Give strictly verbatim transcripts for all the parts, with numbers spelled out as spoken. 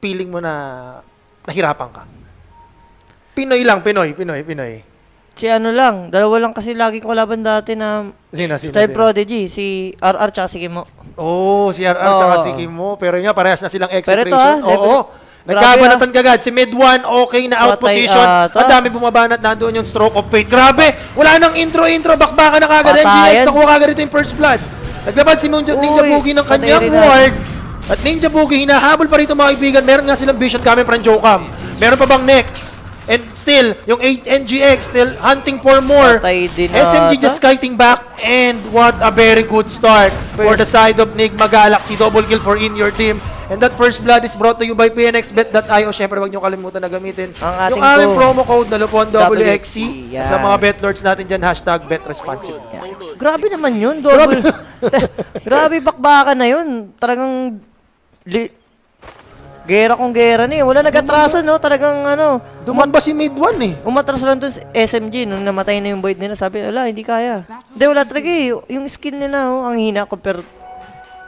feeling mo na nahirapan ka? Pinoy lang, Pinoy, Pinoy, Pinoy. Si ano lang, dalawa lang kasi lagi ko laban dati na sina, sina, type sina. Prodigy, si R R tsaka si Kimo. Oh, si R R tsaka oh. si Kimo. Pero nga, parehas na silang Execration. Pero ito ha, oo, oo. Nagkabanatan kagad. Si Mid One, okay na out position. Uh, Ang dami bumabanat. Nandoon yung stroke of fate. Grabe! Wala nang intro-intro. Bakbaka na kagad. N G X, nakuha kagad ito yung first blood. Naglaban si Ninja Boogie ng kanyang ward. At Ninja Boogie, hinahabol pa rito mga kaibigan. Meron nga silang vision coming from Jokam. Meron pa bang next? And still, yung N G X still hunting for more. S M G just kiting back. And what a very good start for the side of Nigma Galaxy. Double kill for In Your Dream. And that first blood is brought to you by P N X Bet dot i o. Siyempre, huwag nyo kalimutan na gamitin yung aming promo code na LuponWXC. Sa mga bet lords natin dyan, hashtag BetResponsible. Grabe naman yun. Grabe bakbaka na yun. Talagang... Gera kong gera niya. Wala nag-atraso, no? Talagang, ano... Duman ba si Mid One, eh? Umatras lang doon si S M G. Nung namatay na yung void nila, sabi, wala, hindi kaya. Hindi, wala talaga, eh. Yung skin nila, oh, ang hina ko, pero...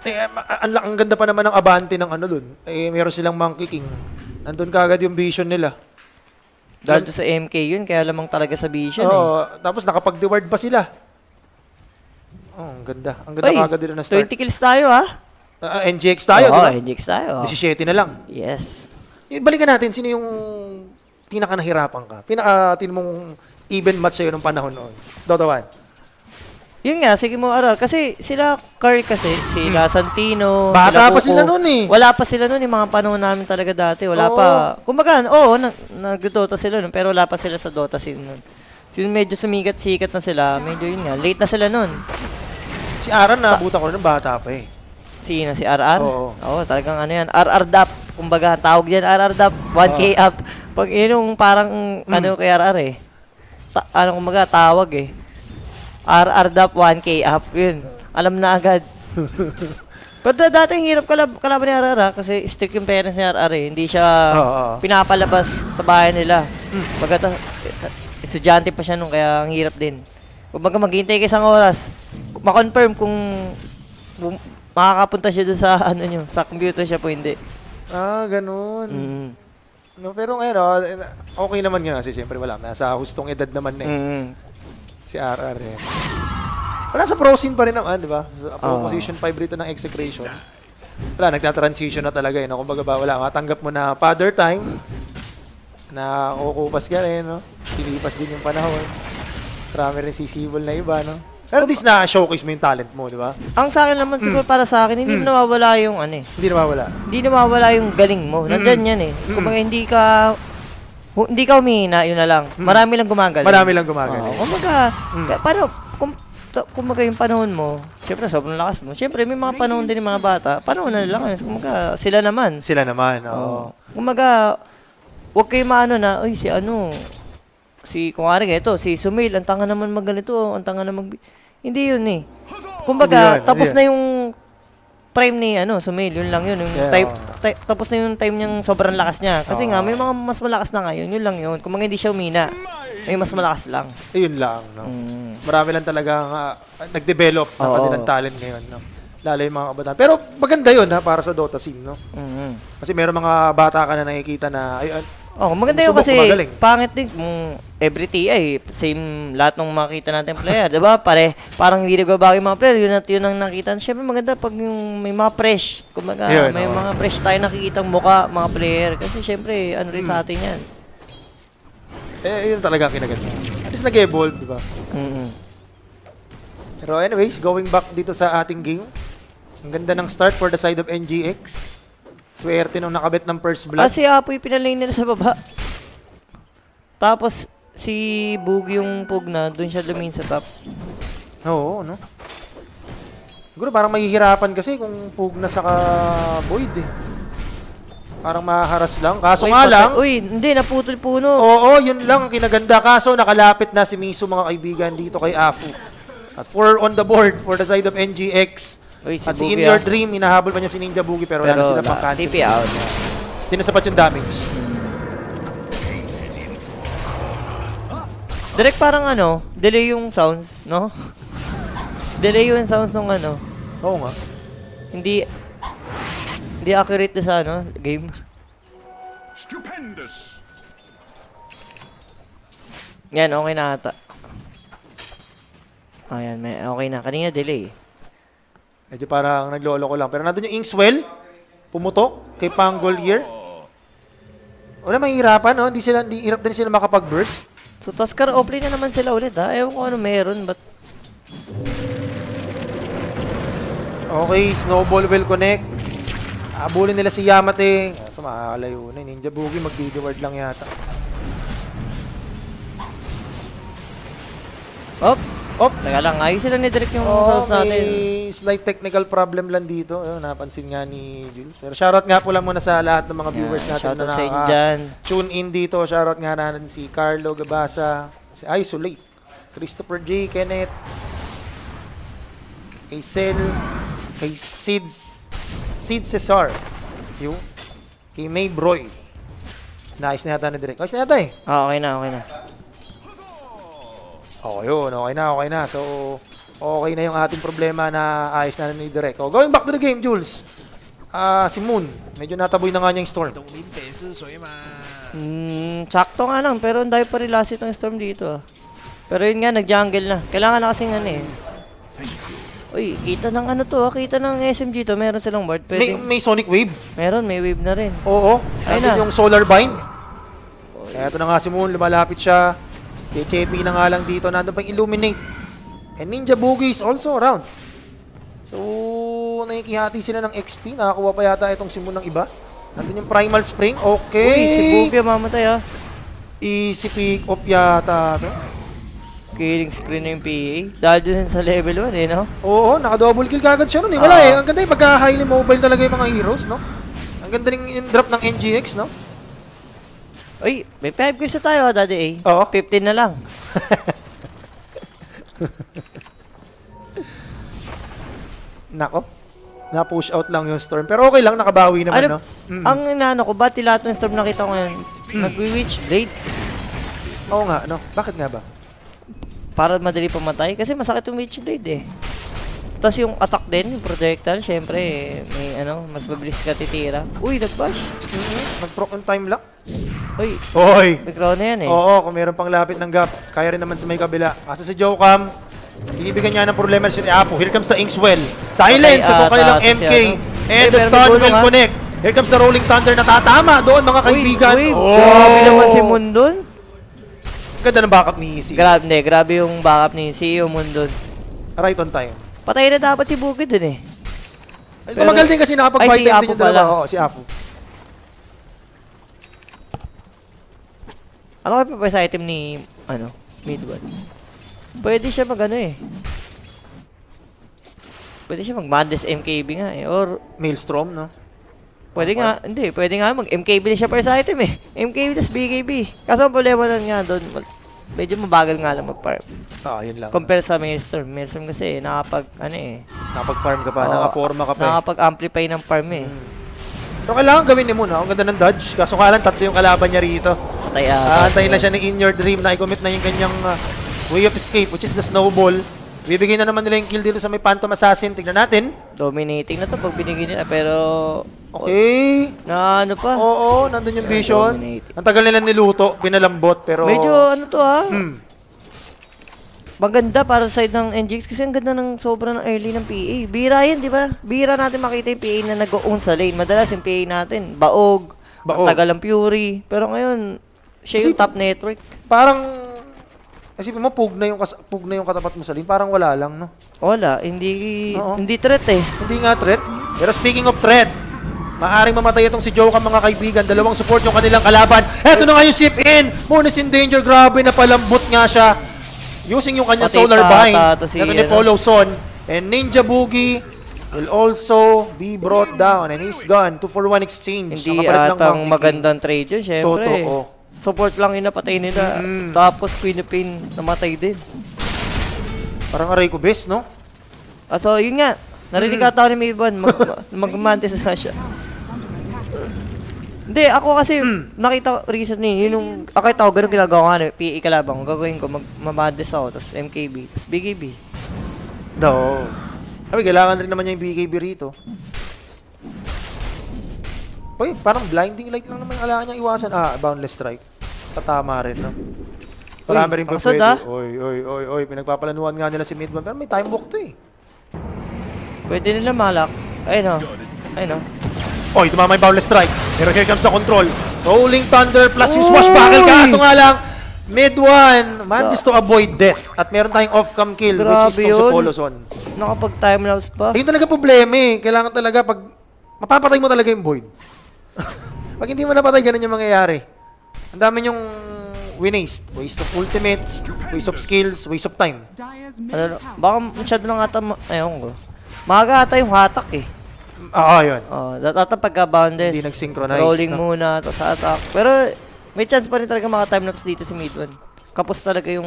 Eh, ang ganda pa naman ng abante ng ano doon. Eh, meron silang Monkey King. Nandun kagad yung vision nila. Dahil sa M K yun, kaya lamang talaga sa vision, oh, eh. Tapos nakapag-deward pa sila. Oh, ang ganda. Ang ganda kagad nila na start. twenty kills tayo, ha? Uh, N G X tayo, oh, diba? N G X tayo. seventeen na lang. Yes. Balikan natin, sino yung pinaka nahirapan ka? Pinaka tin mong even match sa'yo nung panahon noon? Dota one? Yun nga, sige mo aral. Kasi sila, Curry kasi, si Lasantino, bata sila, pa Kuko, sila noon eh. Wala pa sila noon, yung mga panahon namin talaga dati. Wala oo. pa. Kumbaga, oo, nag-Dota sila noon, pero wala pa sila sa Dota scene noon. Yun medyo sumikat-sikat na sila. Medyo yun nga, late na sila noon. Si Aran na, buta ko rin, bata pa eh. Sino? Si R R? Oo. Oo, talagang ano yan. R R D A P. Kumbaga, tawag yan R R D A P. one K oh. up. Pag inong parang mm. ano kay R R eh. Ta ano kumbaga, tawag eh. R R D A P one K up. Yun. Alam na agad. Pero dating hirap kalab kalaban ni R R ha. Kasi strict yung parents ni R R eh. Hindi siya oh, oh. pinapalabas sa bahay nila. Mm. Pagkata, estudyante pa siya nung kaya ang hirap din. Kumbaga, maghintay ka isang oras. Makonfirm kung... Makakapunta siya doon sa ano niyo, sa computer siya po hindi. Ah, ganoon. Mm. No, pero ngayon, okay naman nga kasi siyempre wala. Nasa hustong edad naman na eh. Mm. Si R R eh. Wala sa pro scene pa rin naman, di ba? Sa pro oh. position five rito ng Execration. Wala, nagtatransition na talaga eh. No? Kumbaga ba, wala, matanggap mo na father time. Na kukupas ka rin, no? Pilipas din yung panahon. Marami rin sisibol na iba, no? Pero at least na-showcase mo yung talent mo, di ba? Ang sa akin naman, mm. siguro para sa akin, hindi mm. nawawala yung ano eh. Hindi nawawala? Hindi nawawala yung galing mo. Nandyan mm. yan eh. Mm. Kumbaga hindi ka, hindi ka humihina, yun na lang. Mm. Marami lang gumagaling. Marami lang gumagaling. Oh, kumbaga, mm. paano, kum, kumbaga yung panahon mo, siyempre sobrang lakas mo. Siyempre may mga panahon din yung mga bata. Panahon na lang. Kumbaga, sila naman. Sila naman, oo. Oh. Kumbaga, huwag kayo maano na, ay si ano, si, kung ari ito, si Sumail, ang tanga naman magganito, ang tanga naman mag... Hindi yun eh. Kumbaga, yun, tapos yun. na yung prime ni ano, Sumail, yun lang yun. Yung yeah, type, type, tapos na yung time niyang sobrang lakas niya. Kasi oh. nga, may mga mas malakas na ngayon, yun lang yun. Kung mga hindi siya umina, may mas malakas lang. Yun lang, no? Mm. Marami lang talaga uh, nag-develop ng oh. kanilang talent ngayon, no? Lalo yung mga kabataan. Pero maganda yun, ha, para sa Dota scene, no? Mm-hmm. Kasi meron mga bata ka na nakikita na, ay, oh, maganda yun kasi magaling. Pangit din um, every T I, same lahat ng makita natin player, diba? Pare, parang hindi nagbabago yung mga player, yun at yun ang nakita. Siyempre maganda pag yung may mga fresh, kumbaga, yun, may no. mga fresh tayo nakikita muka, mga player, kasi siyempre ano rin hmm. sa atin yan. Eh, yun talaga ang kinaganda. At least nag-evolve, diba? Mm-hmm. Pero anyways, going back dito sa ating game, ang ganda ng start for the side of N G X. Swerte nung nakabit ng first blood. Ah, si Apoy pinalane nila sa baba. Tapos, si Bug yung pugna, doon siya lumain sa top. Oo, no? Siguro parang mahihirapan kasi kung pugna saka void eh. Parang mahaharas lang. Kaso nga lang... Uy, hindi, naputol puno. Oo, yun lang ang kinaganda. Kaso nakalapit na si Miso mga kaibigan dito kay Afu. At four on the board for the side of N G X. Uy, si at si In Your Dream, hinahabol pa niya si Ninja Boogie pero, pero wala na sila pang cancel. T P out. Tinasapat yung damage. Direk parang ano, delay yung sounds, no? Delay yung sounds nung ano. Oo nga. Hindi, hindi accurate sa ano, game. Stupendous. Yan, okay na ata. Ayan, may okay na. Kanina delay. Medyo parang naglolo ko lang. Pero nandun yung Inkswell. Pumutok kay Pangol here. Wala, mahihirapan, no? Hindi sila, hindi, hirap din sila makapag-burst. So, Tascar, offlane na naman sila ulit, ha? Ewan ko ano meron, but... Okay, snowball will connect. Abulin nila si Yamate. So, makakalayo na. Ninja Boogie, mag-D D word lang yata. Op! Op! Teka lang, ayos sila ni Direk yung house natin. Okay, slight technical problem lang dito. Ayun, napansin nga ni Jules. Pero shoutout nga po lang muna sa lahat ng mga yeah, viewers natin na naka-tune in dito. Shoutout nga natin si Carlo Gabasa, si Isolate, Christopher J, Kenneth, kay Sel, kay Sids, Sid Cesar, you, kay May Broy. Naayos na yata ni Direk. Ayos na yata eh. Oh, okay na, okay na. Oh, yun. Okay na, okay na. So, okay na yung ating problema na ayos na ni Direk. Oh, going back to the game, Jules. Ah, uh, si Moon. Medyo nataboy na nga niya yung storm. Hmm, sakto nga lang. Pero ang dahil pa rin last itong storm dito. Pero yun nga, nag-jungle na. Kailangan na kasing ano eh. Uy, kita ng ano to ah. Kita ng S M G to. Meron silang ward. May, may sonic wave? Meron, may wave na rin. Oo, ayun na. Yung solar bind. Kaya ito na nga si Moon. Lumalapit siya. J J P na nga lang dito. Nandun pang Illuminate. And Ninja Boogie is also around. So, nakikihati sila ng X P. Nakakuha pa yata itong simon ng iba. Nandun yung Primal Spring. Okay. Uy, si Boogie mamatay ah. Easy pick off yata ito. Killing screen na yung P A. Dahil dun sa level one eh, no? Oo, naka-double kill kagad siya nun eh. Wala ah. eh. Ang ganda yung pagka-highly mobile talaga yung mga heroes, no? Ang ganda yung drop ng N G X, no? Uy, may five kills na tayo, Daddy A. Oo. fifteen na lang. Nako. Na-push out lang yung storm. Pero okay lang, nakabawi naman, ano, no? Mm-hmm. Ang inaano ko, ba't lahat ng storm nakita ko ngayon? Nag-witchblade. Oo nga, no? Bakit nga ba? Para madali pamatay. Kasi masakit yung witchblade, eh. Tapos yung attack din, yung projectile, syempre, eh, may ano, mas mabilis ka titira. Uy, nag-bash. Mm-hmm. Nag-proc on time lock. Uy, Oy. May crown na yan eh. Oo, kung mayroon pang lapit ng gap, kaya rin naman sa may kabila. Kasi si Jokam, inibigyan niya ng problema si Apo. Here comes the Inkswell. Silence sa kanilang M K. And the stun will connect. Here comes the Rolling Thunder na tatama doon mga kaibigan. Uy, grabe naman si Moon doon. Ganda ng backup ni Easy. Grabe, grabe yung backup ni Easy yung Moon doon. Right on time. Patay na dapat si Bukid din eh. Tumagal din kasi nakapag-fight din yung dalawa. Oo, si Apo. Ako pa pa sa item ni, ano, Mid One. Pwede siya mag ano eh. Pwede siya mag Madness M K B nga eh. Or... Maelstrom, no? Pwede nga, hindi. Pwede nga mag M K B na siya pa sa item eh. M K B tas B K B. Kaso ang problema nun nga doon, medyo mabagal nga lang mag-farm. Ah, yun lang. Compare sa Maelstrom. Maelstrom kasi nakapag, ano eh. Nakapag-farm ka pa, nakaporma ka pa eh. Nakapag-amplify ng farm eh. Pero kailangan gawin ni Moon ha. Ang ganda ng dodge. Kaso nga lang, tatlo yung kalaban niya rito. Aantayin na siya ng In Your Dream na i-commit na yung kanyang uh, way of escape, which is the snowball. Bibigyan na naman nila yung kill dito sa may Phantom Assassin. Tignan natin. Dominating na to pag binigyan nila, pero... Okay. Na ano pa? Oo, nandun yung vision. Ang tagal nila niluto, pinalambot, pero... Medyo ano to ha? Hmm. Maganda para sa side ng N G X kasi ang ganda ng sobra ng early ng P A. Bira yan, di ba? Bira natin makita yung P A na nag-own sa lane. Madalas yung P A natin, baog, baog. Ang tagal ng Fury. Pero ngayon... Siya yung top network. Parang, isipin mo, pug na yung, pug na yung katapat mo sa lane. Parang wala lang, no? Wala. Hindi, Oo. hindi threat eh. Hindi nga threat. Pero speaking of threat, maaaring mamatay itong si Jokam, mga kaibigan. Dalawang support yung kanilang kalaban. Eto na nga yung sip in. Moon is in danger. Grabe, napalambot nga siya. Using yung kanya Pati solar bind. Ito ni Polozon. And Ninja Boogie will also be brought down. And he's gone. two for one exchange. Hindi atang magandang trade yun, syempre. Totoo. Support lang yung napatay nila. Mm. Tapos Queen of Pain namatay din. Parang aray ko best, no? Ah, so yun nga. Narinig mm. ata ni Mayban. Mag-mantis na siya. Hindi, ako kasi mm. nakita reason niya. Yun yung, ako ito, ganun ginagawa ko. P A kalabang. Gagawin ko, mag-mantis ako. Tapos M K B. Tapos B K B. No. Sabi, kailangan rin naman niya yung B K B rito. Uy, parang blinding light lang naman kailangan niyang iwasan. Ah, boundless strike. Tatama rin, no? Marami rin pa pwede. Uy, uy, uy, uy. Pinagpapalanuan nga nila si Mid One. Pero may time walk to eh. Pwede nila malak. Ayun o. Ayun o. Uy, tumama yung boundless strike. Pero here comes the control. Rolling Thunder plus yung swash buckle. Kaso nga lang, Mid One, man, just to avoid death. At meron tayong off-cam kill, which is itong si Polozon. Nakapag-timelapse pa. Ayun talaga problema eh. Kailangan talaga pag... Mapapatay mo talaga yung void. Pag hindi mo napatay, ganun yung mangyayari. Ang dami yung winaste. Waste of ultimates, waste of skills, waste of time. Ano, baka masyado lang ata, ayun ko. Maga ata yung hatak eh. Oo, yun. Ata pagka-boundless. Hindi nag-synchronize. Rolling muna, tapos hatak. Pero may chance pa rin talaga maka-timelapse dito si Mid One. Kapos talaga yung,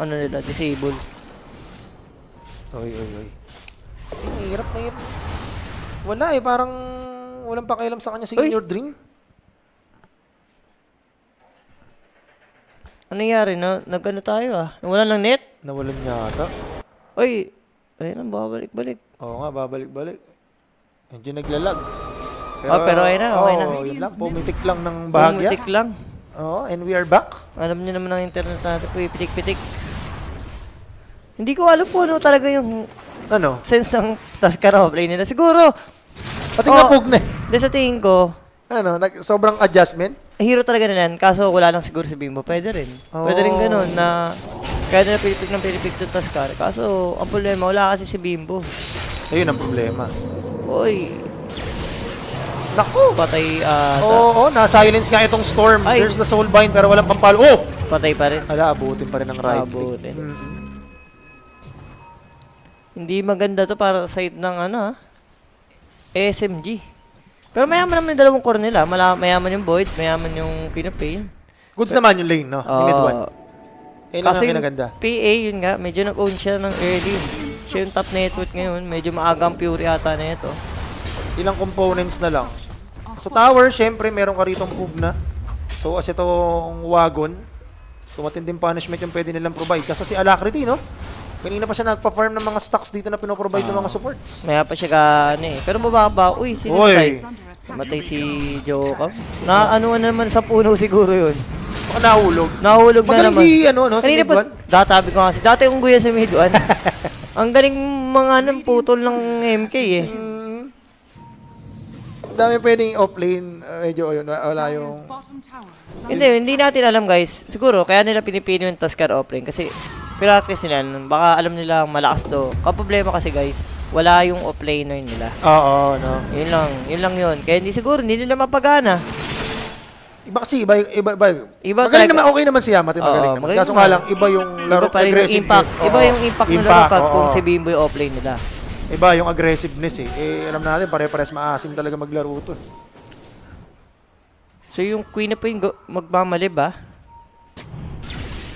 ano nila, disable. Oy, oy, oy. Mahirap, mahirap. Wala eh, parang... Walang pakialam sa kanya si In Your Dream. Ano nangyari? Na, Nag-ano tayo ah? Nawalan ng net? Nawalan niya ata. Uy! Ayun lang, babalik-balik. Oo nga, babalik-balik. Medyo naglalag. Pero, oh, pero ayun na, okay na. Oo, yun lang. Pumitik lang ng bahagya. Pumitik lang. Oo, and we are back. Alam niyo naman ang internet natin. Pitik-pitik. Hindi ko alam po ano talaga yung... Ano? Sense ng Tascar play nila. Siguro... Pati oh, nga pug na eh. Hindi sa tingin ko. Ano, sobrang adjustment? Hero talaga na yan. Kaso wala lang siguro si Bimbo. Pwede rin. Oh. Pwede rin ganun na kaya nila pilipig ng pilipig to Tascar. Kaso ang problema, wala kasi si Bimbo. Ayun ang problema. Uy. Naku. Patay ata. Uh, Oo, oh, oh, na-silence nga itong Storm. Ay. There's the soulbind pero walang pampalo. Oh! Patay pa rin. Ala, abutin pa rin ang right click. Abutin. Mm -hmm. Hindi maganda to para sa side ng ano ha. S M G. Pero mayaman naman yung dalawang core nila. Mala mayaman yung Void, mayaman yung pinapain. Goods pero, naman yung lane, no? Uh, Mid One. Ayun kasi yung P A, yun nga, medyo nag-own siya ng early. Siya yung top network ngayon. Medyo maagang Fury ata na ito. Ilang components na lang. So tower, syempre, meron ka rito ang pug na. So as itong wagon, so matinding punishment yung pwede nilang provide. Kaso si Alacrity, no? Kanina pa siya nagpa-farm ng mga stocks dito na pinoprovide uh, ng mga supports. Maya pa siya gano eh. Pero mababa. Uy, sinusay. Namatay si Jokam. Naano naman sa puno siguro yun. Baka nahulog. Nahulog na naman. Magaling si ano, no? Kanina si Mid One? Databi ko nga si. Dati kong guya si Mid One. Ang galing mga nang putol ng M K eh. Mm. Dami pwedeng offlane. Uh, medyo yun, wala yung... Hindi, hindi natin alam guys. Siguro, kaya nila pinipino yung Tascar offlane. Kasi... Pero at least nila, baka alam nila malakas to. Kaproblema kasi guys, wala yung offlaner nila. Oo, no. Yun lang, yun lang yun. Kaya hindi siguro, hindi nila mapagana. Iba kasi, iba, iba, iba. iba magaling naman, okay naman si Yamate, magaling naman. Kaso nga lang, iba yung laro, aggressive. Iba yung impact na laro pag kung si Bimbo yung offlane nila. Iba yung aggressiveness eh. Eh, alam natin, pare-pares maasim talaga maglaro to. So yung queen na po yung magmamalib ah.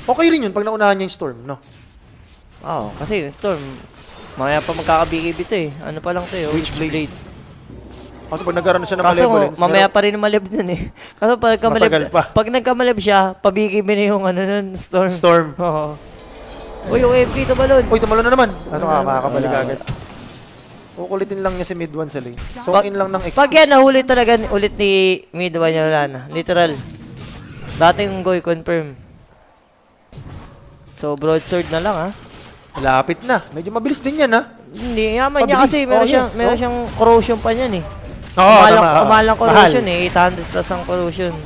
Okay rin yun pag naunahan niya yung Storm, no? Oo, oh, kasi yung Storm, mamaya pa magkakabiki ito eh. Ano pa lang ito eh, Witchblade. Kaso pag nagkaroon na siya ng malevolence. Mamaya pa rin malib nun eh. Kaso pag nagkamalib, pa. pag nagkamalib siya, pabikibin na yung ano nun, Storm. Storm. Oo. Uy, yung M P, tumalon. Uy, tumalon na naman. Kaso nga, makakabalik agad. Kukulitin lang niya si Mid One sa lane. So, in lang ng X. Pag yan, nahuli talaga ulit ni Mid One niya, wala na. Literal. Dating goy, confirm. So, broadsword na lang, ha? Malapit na. Medyo mabilis din yan, ha? Hindi, yaman niya kasi meron, oh, siyang, yes. meron oh. siyang corrosion pa niyan, eh. Oo, tama. Umahal ang corrosion, eh. eight hundred plus ang corrosion.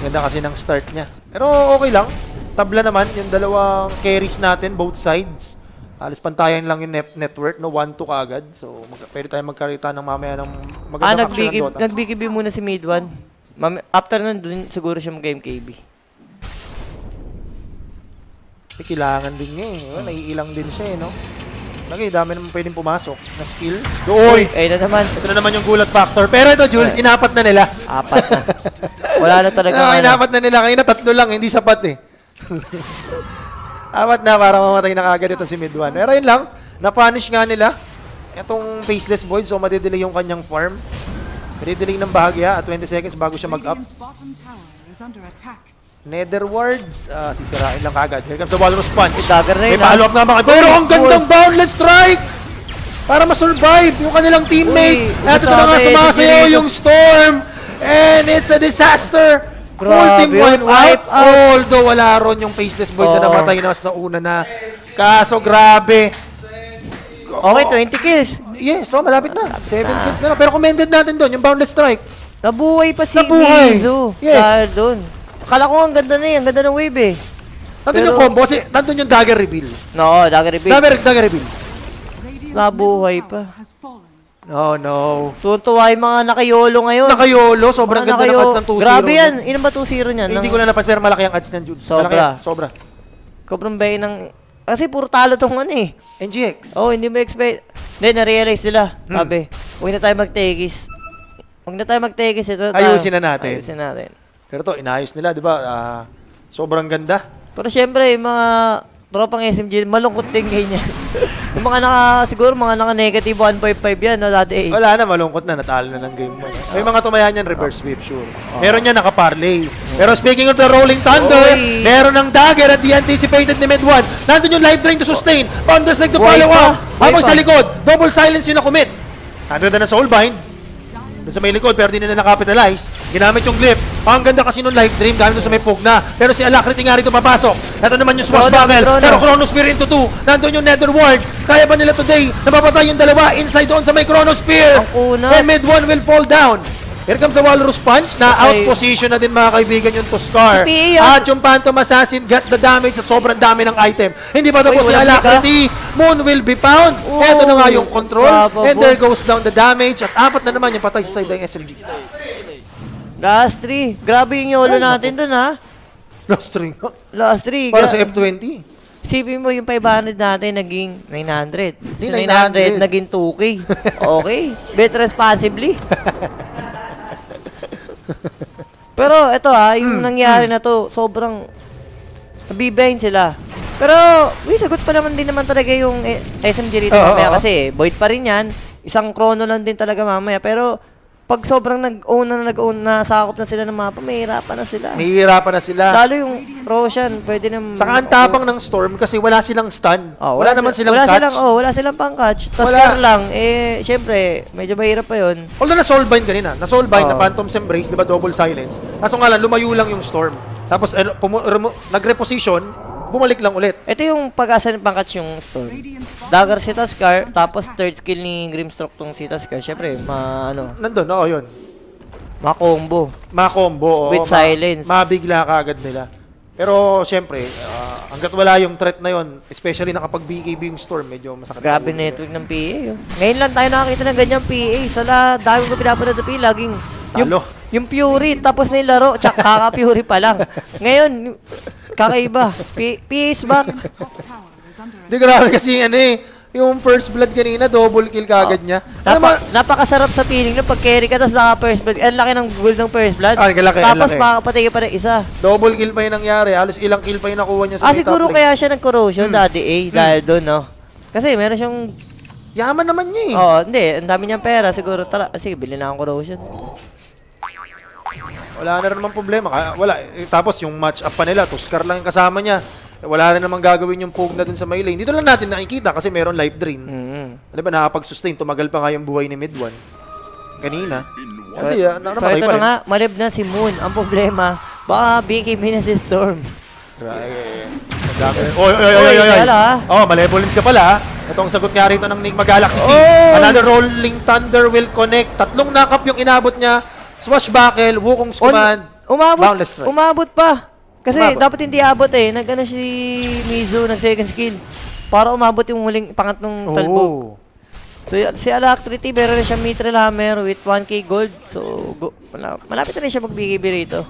Ganda kasi ng start niya. Pero okay lang. Tabla naman, yung dalawang carries natin, both sides. Alas pantayan lang yung net network, no? one two kaagad. So, pwede tayo magkarita ng mamaya ng magandang action ng Dota. Ah, nag-B K B muna si Mid One. After nun, dun, siguro siya mag-game K B. Kailangan din niya eh. Oh, naiilang din siya eh, no? Lagi, dami naman pwedeng pumasok na skills. Uy! Ayun na naman. Ito na naman yung gulat factor. Pero ito, Jules, Ay. inapat na nila. Apat na. Wala na talaga. No, inapat na nila. Kanina, tatlo lang. Hindi sapat eh. Apat na para mamatay na kagad ito si Mid One. Pero yun lang, napunish nga nila itong faceless void. So, madidelay yung kanyang farm. Madidelay ng bahagya at twenty seconds bago siya mag-up. Nether wards, uh, sisirain lang kagad. Here comes the walrus punch. May follow up nga mga. Pero ang gandang boundless strike! para ma-survive yung kanilang teammate. Uy, at ito na nga sumasayaw yung Storm. And it's a disaster. Full team went out. Although wala ron yung Faceless Boy oh. na namatay na mas nauna na. Kaso grabe. Oh. Okay, twenty kills. Yes, so malapit na. seven kills na lang. Pero commended natin doon yung Boundless Strike. Nabuhay pa si Mizu. Yes. Doon. Akala ko ang ganda na eh. Ang ganda ng wave eh. Nandun yung combo kasi nandun yung dagger reveal. No, dagger reveal. Dagger, dagger reveal. Nabuhay pa. Oh no. Tuntua yung mga nakayolo ngayon. Nakayolo. Sobrang mga ganda nakayo ng ads ng two zero. Grabe yan. Ilan ba two zero niyan? Hindi ko na napas pero malaki ang ads niyan, Jules. Sobra. Sobra. Sobrang bayan ng... Kasi puro talo tong ano eh. N G X. Oh, hindi mo expect. Then, na-realize nila. Sabi, huwag na tayo mag-tekis. Huwag na tayo mag-tekis. Ayusin na natin. Ayusin natin. Pero to inayos nila, di ba? Uh, sobrang ganda. Pero siyempre, yung mga tropang S M G, malungkot din ganyan. Yung mga naka, siguro mga naka-negative one point five yan, no, that day. Wala na, malungkot na, natalo na ng game mo. May mga tumayan yan, reverse whip, sure. Meron yan, naka-parlay. Pero speaking of the Rolling Thunder, meron ng dagger at the anticipated ni Mid One. Nandun yung live drain to sustain. Founders like to follow up. Habang sa likod, double silence yung na-commit. Nandun na na soulbind. Doon sa may likod, pero di na nakapitalize. Ginamit yung glyph. Ang ganda kasi nung live dream, gamit doon sa may pugna. Pero si Alacrity nga rito mapasok. Ito naman yung swashbuckle. Pero Chronosphere into two. Nandun yung Nether Wards. Kaya ba nila today? Napapatay yung dalawa. Inside doon sa may Chronosphere. And Mid One will fall down. Here comes the Walrus Punch. Na-out position na din mga kaibigan yung Tascar. At yung Phantom Assassin got the damage at sobrang dami ng item. Hindi pa tapos si Alacrity. Moon will be found. Ito na nga yung control. And there goes down the damage. At apat na naman yung patay sa side ng S M G. Last three. Grabe yung yolo natin dun ha. Last three. Last three. Para sa F twenty. Isipin mo yung five hundred natin naging nine hundred. So nine hundred naging two K. Okay. Bet responsibly. Pero ito ha, yung mm, nangyari mm. na to, sobrang nabibayin sila. Pero, uy, sagot pa naman din naman talaga yung S M G rito oh, mamaya oh, kasi oh. Void pa rin yan. Isang chrono lang din talaga mamaya. Pero, pag sobrang nag-own na nag-own na, sakop na sila ng mapa, mahihirapan na sila. Mahihirapan na sila. Lalo yung Roshan, pwede naman. Saka ang tapang ng Storm kasi wala silang stun. Oh, wala, wala naman silang wala catch. Silang, oh, wala silang pang-catch. Tascar lang. Eh, syempre, medyo mahirap pa yun. Although na-soulbind ganina. Na-soulbind, oh. na Phantom's Embrace, diba double silence. Kaso nga lang, lumayo lang yung Storm. Tapos, eh, nag-reposition. Bumalik lang ulit. Ito yung pag-asa ng pangkatch yung Storm. Dagger si Tascar, tapos third skill ni Grimstroke tong si Tascar. Siyempre, ma-ano. Nandun, oo, yun. Ma-combo. Ma-combo, oo. With silence. Mabigla ka agad nila. Pero, siyempre, uh, hanggat wala yung threat na yun, especially nakapag-B K B yung Storm, medyo masakit. Grabe network ng P A. Yun. Ngayon lang tayo nakakita ng ganyang P A. Sa lahat, dahil ko pinapunod na P A, laging... Talo. Yung, yung Fury, tapos na yung laro, tsaka kaka-Fury pa lang. Ngayon, kakaiba. Peace back. Hindi grabe kasi ano eh. Yung first blood kanina, double kill kagad oh. niya. Napa napakasarap sa feeling na no? Pag-carry ka tapos naka-first blood. Ang laki ng gold ng first blood. Ah, kalaki, tapos makakapatay pa ng isa. Double kill pa yung nangyari. Halos ilang kill pa yung nakuha niya sa ah, siguro top kaya siya nag-corrosion, hmm. Daddy A. Eh, hmm. Dahil doon, no? Kasi meron siyang... Yaman naman niya eh. Oo, oh, hindi. Ang dami niyang pera. Siguro, tara. Sige, bilhin na akong corrosion. Wala na naman problema. Wala. Tapos yung match up pa nila, Tascar lang yung kasama niya. Wala na naman gagawin yung pugna dun sa may lane. Dito lang natin nakikita kasi meron life drain. Mm-hmm. Alam ba, nakapag-sustain. Tumagal pa nga yung buhay ni Mid One. Kanina. Kasi, uh, so ito na nga, malib na si Moon. Ang problema, baka B K B na si Storm. Oy, oy, oy, oy, oy. Oh, malevolence ka pala. Itong sagot nga rito ng Nigma Galaxy Sea. Another Rolling Thunder will connect. Tatlong nakap yung inabot niya. Swashbuckle, Wukong Command, Boundless Strike. Umabot pa. Kasi umabot. Dapat hindi abot eh. Nag-ano si Mizu, nag-second skill. Para umabot yung huling pangatlong talbog. So, si Alacrity, meron na siya Mithril Hammer with one K gold. So, go. Malapit na rin siya mag-B K B rito.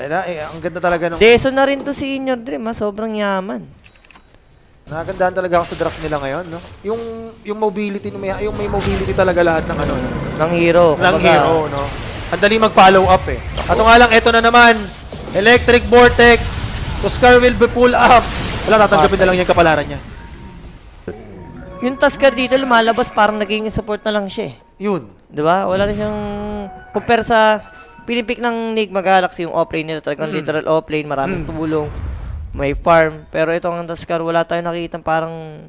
Ay na, eh, ang ganda talaga nung... Deso na rin to si In Your Dream, ha? Sobrang yaman. Nakagandahan talaga ako sa draft nila ngayon, no? Yung yung mobility may yung may mobility talaga lahat ng ano, no? Ng hero. Ng hero, no? Ang dali mag-follow up eh. Kaso nga lang, eto na naman. Electric Vortex. Tascar will be pull up. Wala, tatanggapin na lang yung kapalaran niya. Yung Tascar dito lumalabas, parang naging support na lang siya eh. Yun. Diba? Wala na siyang... Compare sa... Pinipick ng Nigma Galaxy, yung offlane nila talagang mm-hmm. literal offlane. Maraming mm-hmm. tumulong. May farm. Pero itong Tascar, wala tayo nakikita parang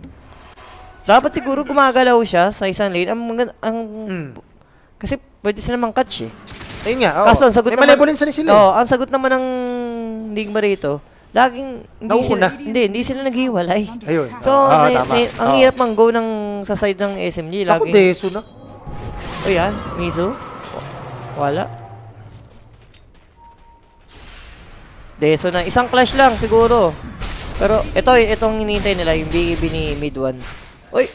Dapat siguro gumagalaw siya sa isang lane. Ang ang mm. Kasi pwede sila mang catch eh. Ayun nga. Oo. Kaso ang sagot may naman, malevolence na sila. Oo, oh, ang sagot naman ng Nigma rito, laging hindi sila, hindi, hindi sila naghiwalay. Ayun. So, oh, may, tama. May, ang oh. hirap mang go ng sa side ng S M G lagi. Ako deso na. O yan, Miso. Wala. Deso na. Isang clash lang siguro. Pero ito, itong hinihintay nila, yung B B ni Mid One. Oy!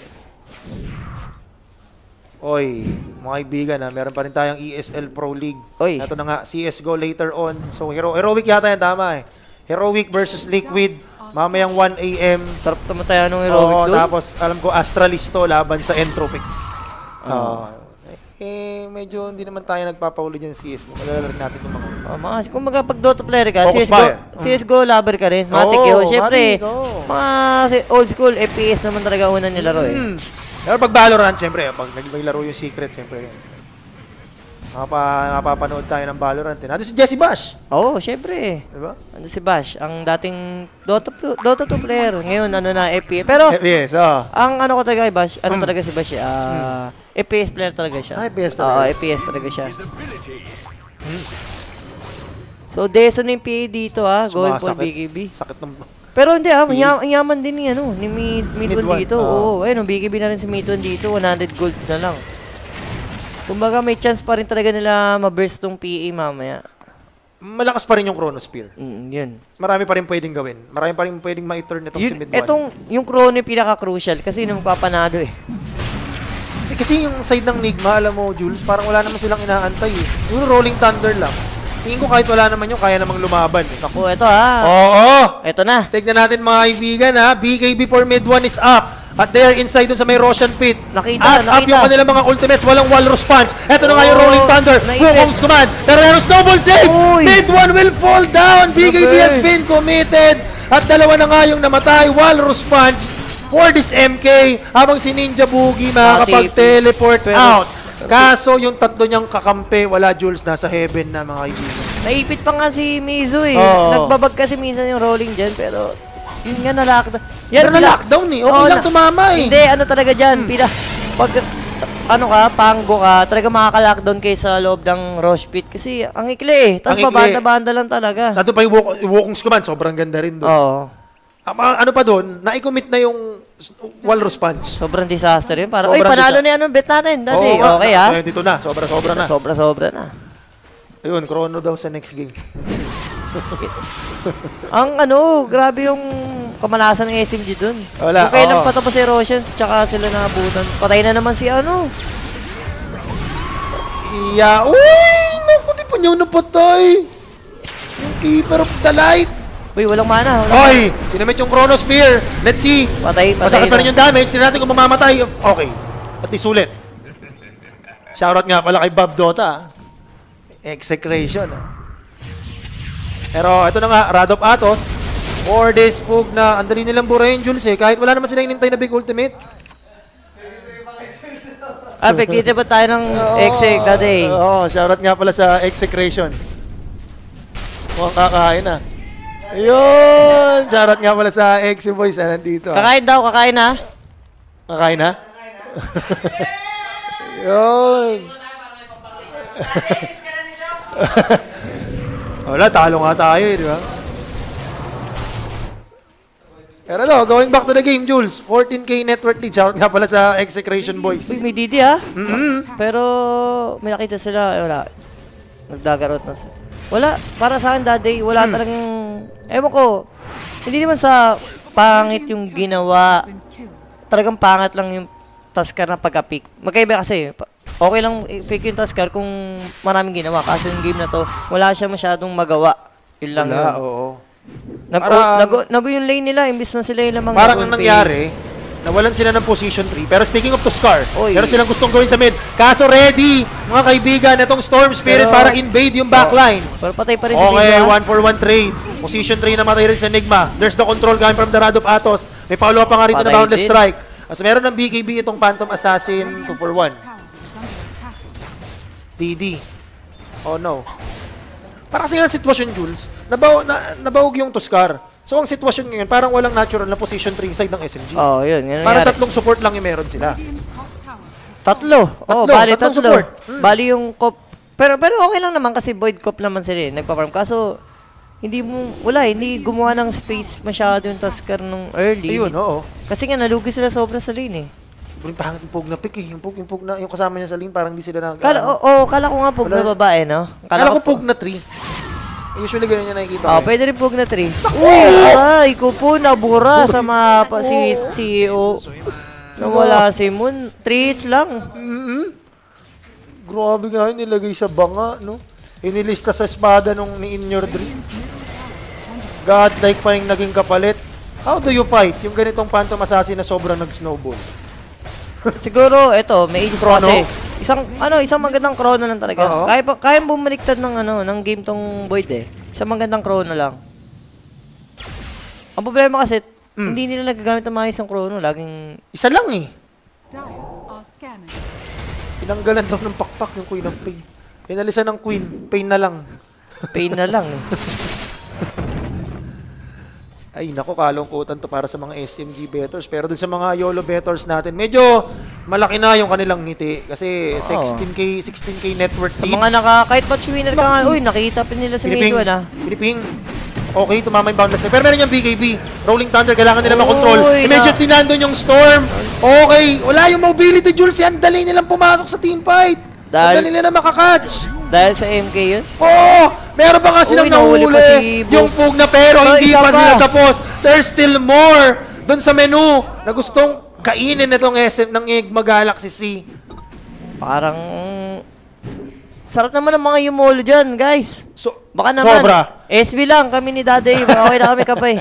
Oy, mga kaibigan ha, meron pa rin tayong E S L Pro League. Oy. Ito na nga, C S G O later on. So, hero Heroic yata yan, tama eh. Heroic versus Liquid, mamayang one A M Sarap tumataya nung Heroic doon. Tapos, alam ko, Astralisto laban sa Entropic. Oo. Oh. Uh, Eh, medyo hindi naman tayo nagpapauli dyan C S. Malalari natin itong mga... Oh, mga kung magpag Dota player ka, C S G O, mm. C S G O lover ka rin. Matik yun. Siyempre, mga old school F P S naman talaga una nilaro eh. Mm. Pero pag Valorant, siyempre, pag naglaro yung Secret, siyempre yun. Nakapapanood tayo ng Valorant. Nandun si Jesse Bash. Oo, oh, siyempre. Diba? Nandun si Bash. Ang dating Dota, Dota two player. Ngayon, ano na, F P S. Pero, F P S, oh. Ang ano ko talaga, Bash, ano mm. talaga si Bash, ah... Uh, mm. F P S player talaga siya. Ah, F P S talaga. Oo, F P S talaga siya. Hmm. So, deso na yung P A dito ha. Going for B K B. Sakit ng... Pero hindi ha, ang yaman din ni, ano, ni Mid, Mid One dito. Oo, ayun, B K B na rin si Mid One dito. one hundred gold na lang. Kumbaga, may chance pa rin talaga nila ma-burst tong P A mamaya. Malakas pa rin yung Chrono Spear. Mm, yun. Marami pa rin pwedeng gawin. Marami pa rin pwedeng ma-turn itong si Mid One. Itong, yung Chrono yung pinaka-crucial kasi yun ang magpapanado eh. Kasi, kasi yung side ng Nigma, alam mo, Jules, parang wala naman silang inaantay eh. Yung Rolling Thunder lang. Tingin ko kahit wala naman yun, kaya namang lumaban eh. Naku, eto ha. Oo! Eto na. Tignan natin mga kaibigan ha. B K B for Mid One is up. At they are inside dun sa may Russian pit. Nakita, at nakita. Up yung kanilang mga ultimates. Walang Walrus Punch. Eto oh, na nga yung Rolling Thunder. Wukong's command. Pero meron snowball save. Oy. Mid One will fall down. B K B okay. has been committed. At dalawa na nga yung namatay. Walrus Punch for this M K, habang si Ninja Boogie makakapag-teleport out. Kaso yung tatlo niyang kakampi, wala Jules, nasa heaven na mga kaibigan. Naipit pa nga si Mizu eh. Oh. Nagbabag kasi minsan yung rolling dyan, pero yun nga na-lockdown. Pero na-lockdown eh. Okay oh, lang tumama eh. Hindi, ano talaga dyan. Hmm. Pila, pag ano ka, panggo ka, talaga makaka-lockdown kayo sa loob ng Rush Pit. Kasi ang ikli eh. Tapos babanda-banda lang talaga. Tato pa yung Wukong's Command, sobrang ganda rin doon. Oo. Oh. Ano pa doon, na-i-commit na yung Walrus Punch. Sobrang disaster yun. Parang, sobrang ay, panalo na yan ang bet natin. Dati, oh, okay ha? Dito na, sobra-sobra na. Sobra-sobra na. Ayun, Chrono daw sa next game. Ang ano, grabe yung kamalasan ng S M G doon. Wala, oo. Okay lang patapos si Roshan, tsaka sila nakabutan. Patay na naman si ano. Iya, uy! Naku, di pa niyaw napatay. Yung Keeper of the Light. Uy, walang mana. Oy! Pinamit yung Chrono Spear. Let's see. Patay, patay. Masakit pa rin yung damage. Hindi natin kung mamamatay. Okay. At least ulit. Shoutout nga pala kay Bob Dota. Execration. Pero ito na nga, Radov Atos. Or this Pug na andali nilang burahin, Jules eh. Kahit wala naman sila inintay na big ultimate. Ah, pagkita ba tayo ng Exec that day? Oo, shoutout nga pala sa Execration. Mukhang kakain ah. Ayun! Shoutout nga pala sa X Boys na nandito. Kakain daw, kakain na. Kakain na? Ayun! Wala, talo nga tayo eh, di ba? Pero no, going back to the game, Jules. fourteen K network lead. Shoutout nga pala sa Execration Boys. Uy, may D D ha? Pero may nakita sila, wala. Nagdagarot na sila. Wala, para sa akin dati, wala talagang ewan ko, hindi naman sa pangit yung ginawa. Talagang pangat lang yung Tascar na pagka-pick. Magkaiba kasi. Okay lang pick yung Tascar kung maraming ginawa. Kasi yung game na to, wala siya masyadong magawa. Yun lang wala, yun. Oo. Nag-o yung lane nila, imbis na sila yung lamang. Parang ang nangyari, nawalan sila ng position three. Pero speaking of Tascar, meron silang gustong gawin sa mid. Kaso ready, mga kaibigan, itong Storm Spirit pero, para invade yung backline. Pero patay pa rin. Okay, one for one trade. Position three na matay rin sa Nigma. There's the control game from the Radov Atos. May follow up pa nga rito na Boundless Strike. So meron ng B K B itong Phantom Assassin two for one. D D. Oh no. Para kasi nga sitwasyon, Jules. Nabawag yung Tascar. So, ang sitwasyon ngayon, parang walang natural na position three side ng S M G. Oh, yun. yun parang tatlong support lang yung meron sila. Tatlo. Oh, tatlo, bali tatlo. Support. Hmm. Bali yung cop. Pero, pero okay lang naman kasi void cop naman sila eh. Nagpa-farm. Kaso, hindi mo, wala, hindi gumawa ng space masyado yung Tascar nung early. Ayun, oo. Kasi nga, nalugi sila sobra sa lane eh. Yung parang pog na pick eh. Yung pog, yung pog na, yung kasama niya sa lane, parang hindi sila na... Kala, um, oo, oh, kala ko nga pog na babae, no? Kala, kala ko pog na three. Usually ganun yung nakikita oh, ko. Pwede rin pug na three. Uy! Ay, ko po, nabura sa mga pa, si C E O. So, wala si Moon. Three hits lang. Mm-hmm. Grabe nga yun, nilagay sa banga, no? Inilista sa espada nung ni In Your Dream. Godlike pa yung naging kapalit. How do you fight? Yung ganitong Phantom Assassin na sobrang nag-snowball. Siguro, eto, may ages kasi. Isang, ano, isang magandang chrono lang talaga. Uh-oh. Kaya, kaya bumaliktad ng, ano, ng game tong Void eh. Isang magandang chrono lang. Ang problema kasi, mm. hindi nila nagagamit ang mga isang chrono. Laging... Isa lang eh. Pinanggalan daw ng pakpak yung Queen of Pain. Pinalisan ng Queen, Pain na lang. Pain na lang eh. Ay, naku, kalungkutan to para sa mga S M G bettors. Pero dun sa mga YOLO bettors natin, medyo malaki na yung kanilang ngiti. Kasi oh. sixteen K, sixteen K network team. Sa mga naka, kahit match winner ka nga, uy, nakita pa nila si Mid One, ha? Piliping. Okay, tumama yung boundless. Pero meron yung B K B. Rolling Thunder, kailangan nila makontrol. Immediate tinandon yung Storm. Okay, wala yung mobility, Jules. Yan, dali nilang pumasok sa team fight. Dahil... Dali nila makakatch. Dahil sa M K yun? Oo! Meron pa kasi nang nahuli yung pug na pero so, hindi pa sila tapos. There's still more dun sa menu na gustong kainin itong S M ng Nigma Galaxy Sea. Parang... Sarap naman ang mga yumolo dyan, guys. So, baka naman, sobra. S B lang, kami ni Daddy. Okay na kami kapay.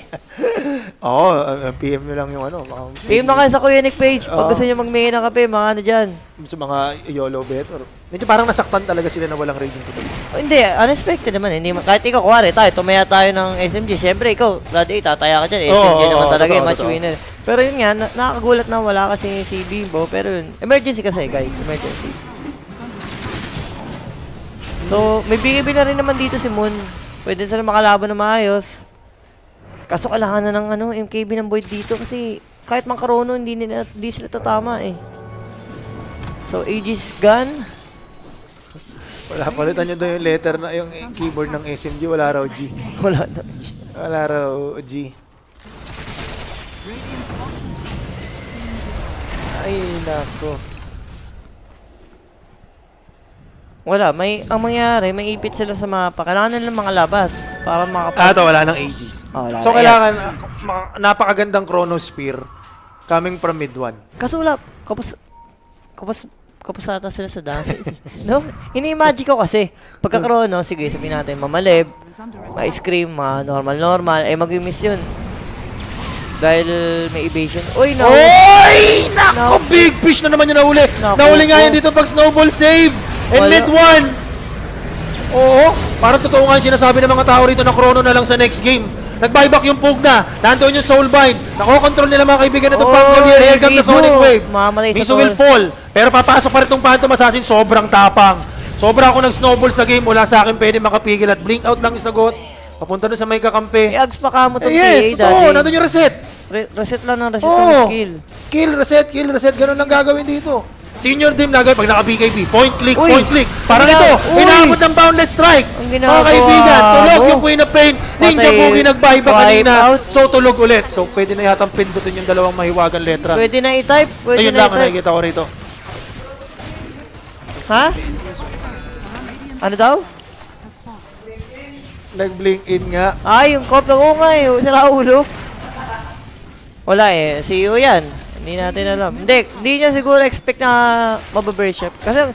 Oo, oh, P M nyo lang yung ano. P M na kayo sa Kuyanik page. Pag gusto nyo mag-main na kape, mga ano dyan. Sa mga YOLO bet. Or, medyo parang nasaktan talaga sila na walang raging today. Oh, hindi, unexpected naman. Hindi, kahit ikaw, kuwari tayo, tumaya tayo ng S M G. Siyempre, ikaw, Daddy, tataya ka dyan. S M G oh, oh, naman talaga yung match winner. Pero yun nga, na nakakagulat na wala kasi si Bimbo. Pero yun, emergency kasi guys, emergency. So, may B K B na rin naman dito si Moon. Pwede sila makalaban na maayos. Kaso kailangan na ng ano, M K B ng Void dito kasi kahit mang Karono, hindi, nila, hindi sila tatama eh. So, Aegis Gun. Wala, palitan nyo daw yung letter na yung keyboard ng S M G. Wala raw G. Wala raw G. Wala raw G. Ay, nako. Wala, may, ang mangyari, may ipit sila sa mapa. Kailangan nilang mga labas para makapag... Ah, ito, wala ng A D. Oh, wala so, na. Kailangan, uh, napakagandang chronosphere coming from Mid One. Kaso wala, kapos, kapos, kapos ata sila sa dami. No? Ini-imagine ko kasi, pagka-chrono, sige, sabihin natin, mamalib, ice cream, normal-normal, eh, mag-miss yun. Dahil may evasion. Uy, nauli. Uy! Naku, nauli. Big fish na naman yung nahuli. Naku, nahuli nga yan dito pag snowball save. And Mid One. Oo. Parang totoo nga yung sinasabi ng mga tao rito na chrono na lang sa next game. Nag-buyback yung Pugna. Nandoon yung Soulbind. Nakokontrol nila mga kaibigan na itong Pangol. Airgun sa Sonic Wave. Miso will fall. Pero papasok pa rin itong Phantom Assassin. Sobrang tapang. Sobra ako nag-snowball sa game. Wala sa akin pwede makapigil at blink out lang yung sagot. Papunta doon sa may kakampi. I-ags pa ka mo itong P A, Daddy. Nandun yung reset. Reset lang ng reset ng skill. Kill, reset, kill, reset. Ganun lang gagawin dito. Senior team nagawin pag naka-B K B. Point click, point click. Parang ito, inaabot ng boundless strike. Mga kaibigan, tulog yung Queen of Pain. Ninja Boogie nag-vibe kanina. So tulog ulit. So pwede na yatang pindutin yung dalawang mahiwagan letra. Pwede na i-type. Ayun lang, nakikita ko rito. Ha? Ano daw? Nag-blink in nga. Ay, yung cop lang ko nga eh. Naraulog. Wala eh. C E O yan. Hindi natin alam. Hindi, hindi niya siguro expect na mababership. Kasi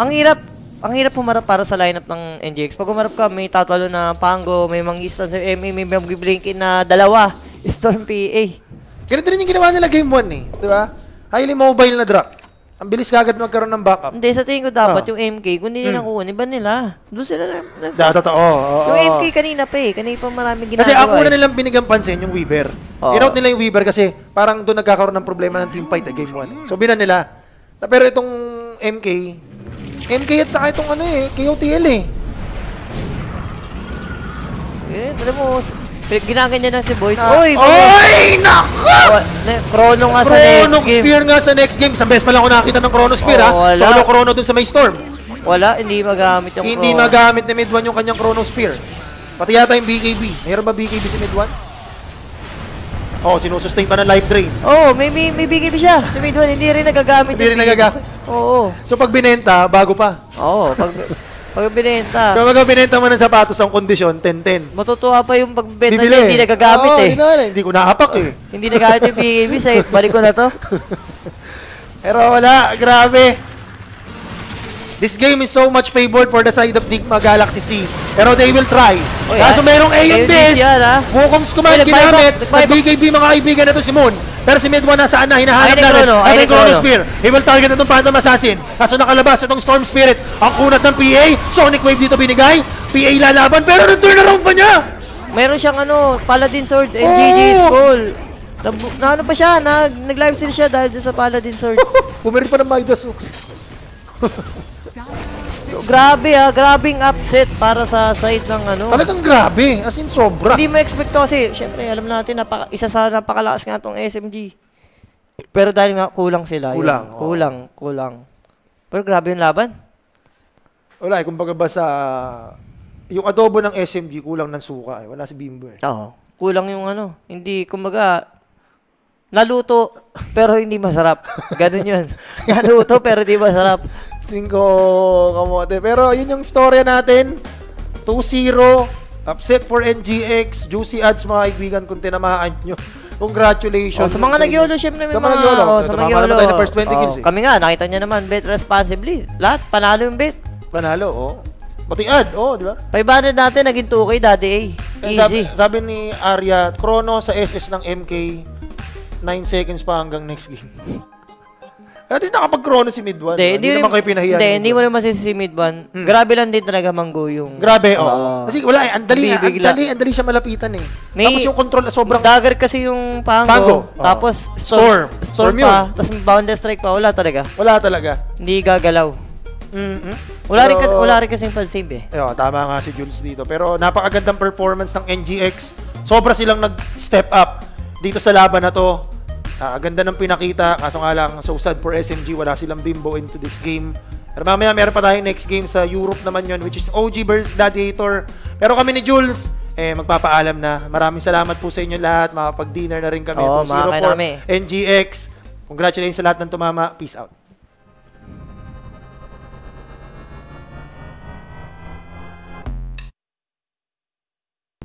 ang hirap, ang hirap humarap para sa lineup ng N G X. Pag humarap ka, may tatalo na Pango, may mangistan sa M A, may mag-blinkin na dalawa, Storm P A. Ganito rin yung ginawa nila game one eh. Diba? Highly mobile na drop. Ang bilis kagad magkaroon ng backup. Hindi, sa tingin ko dapat ah. yung M K, kung hindi nila hmm. kukunin, iba nila. Doon sila na... na totoo. Oh, yung oh, M K kanina pa eh. Kanina pa marami ginagawa. Kasi ako na nilang binigang pansin, yung Weaver. Oh. In-out nila yung Weaver kasi parang doon nagkakaroon ng problema ng team fight at game one. So, binan nila. Pero itong M K, M K at saka itong ano eh, K O T L eh. Eh, alam mo, Ginaganyan na si Boyd. Ah. Oy! Oy! Naka! Chrono nga sa next game. Chrono Spear nga sa next game. Isang beses pa lang ako nakakita ng Chrono Spear, oh, ha? Solo Chrono dun sa may Storm. Wala, hindi magamit yung Hindi Chrono. magamit ni Mid One yung kanyang Chrono Spear. Pati yata yung B K B. Mayroon ba B K B si Mid One? Oh, sinusustain pa ng life drain. Oh, may, may, may B K B siya. Si Mid One, hindi rin nagagamit. Hindi rin nagagamit. Oo. So pag binenta, bago pa. Oo, pag... Pag binenta. Kapag binenta mo ng sapatos ang kondisyon, ten ten. Matutuwa pa yung pagbenta niya, hindi nagagamit oh, eh. Hindi, na, hindi ko naapak eh. Hindi nagamit yung B K B sa it. Balik ko na to. Pero wala, grabe. This game is so much favored for the side of Nigma Galaxy Sea. Pero they will try. Oy, kaso ay, merong A yung this. Wukong's command ginamit. At B K B mga kaibigan na to si Moon. Pero si Mid One nasaan na, hinahanap natin. At yung Chrono Spear. He will target itong Phantom Assassin. Kaso nakalabas itong Storm Spirit. Ang kunat ng P A. Sonic Wave dito binigay. P A lalaban. Pero na-turn around pa niya. Meron siyang ano, Paladin Sword and oh. G G's goal. Na ano pa siya? Nag-live steal siya dahil sa Paladin Sword. Pumirit pa ng Midas. So, grabe ha. Grabing upset para sa side ng ano. Talagang grabe. As in, sobra. Hindi mo expect to kasi. Siyempre, alam natin, napaka, isa sa napakalakas nga itong S M G. Pero dahil nga, kulang sila. Kulang. Yun, oh. Kulang. Kulang. Pero grabe yung laban. Wala eh. Kumbaga ba sa... Yung adobo ng S M G, kulang ng suka eh. Wala si Bimbo eh. Oo. Kulang yung ano. Hindi, kumbaga... Naluto, pero hindi masarap. Ganun yun. Naluto, pero hindi masarap. Singko, kamote. Pero yun yung storya natin. two zero. Upset for N G X. Juicy ads, mga kaibigan, kung tinamahaan nyo. Congratulations. Oh, sa mga nag-yolo, syempre may mga... Sa mga nag-yolo. Oh, tumama naman tayo ng first twenty oh, kills eh. Kami nga, nakita nyo naman, bet responsibly. Lahat, panalo yung bet. Panalo, oo. Oh. Pati ad, oo, oh, di ba? five hundred natin, naging two K, daddy A. Easy. Sabi, sabi ni Arya, Chrono sa S S ng M K. nine seconds pa hanggang next game. At least nakapag-chrono si Mid One. De, hindi naman kayo pinahiyan. Hindi, hindi mo naman si Mid One. Hmm. Grabe lang din talaga Manggo yung... Grabe, oo. Oh. Uh, kasi wala eh, andali, andali, andali, andali siya malapitan eh. May, tapos yung control na sobrang... Dagger kasi yung Pangol. Pango. Oh. Tapos Storm. Storm, storm pa. Tapos boundless strike pa. Wala talaga. Wala talaga. Hindi gagalaw. Mm-hmm. Wala, pero, rin, wala rin kasing pan-save eh. Yo, tama nga si Jules dito. Pero napakagandang performance ng N G X. Sobra silang nag-step up dito sa laban na to. Ah, ganda ng pinakita. Kaso nga lang, so sad for S M G. Wala silang Bimbo into this game. Pero mamaya, meron pa tayong next game sa Europe naman yon, which is O G versus Gladiator. Pero kami ni Jules, eh, magpapaalam na. Maraming salamat po sa inyo lahat. Makapag-dinner na rin kami. Oo, makakain na kami. N G X. Congratulations sa lahat ng tumama. Peace out.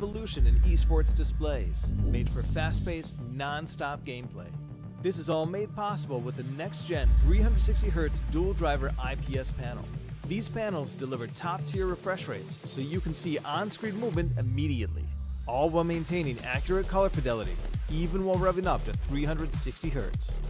Evolution in esports displays, made for fast-paced, non-stop gameplay. This is all made possible with the next-gen three sixty hertz dual-driver I P S panel. These panels deliver top-tier refresh rates so you can see on-screen movement immediately, all while maintaining accurate color fidelity, even while revving up to three sixty hertz.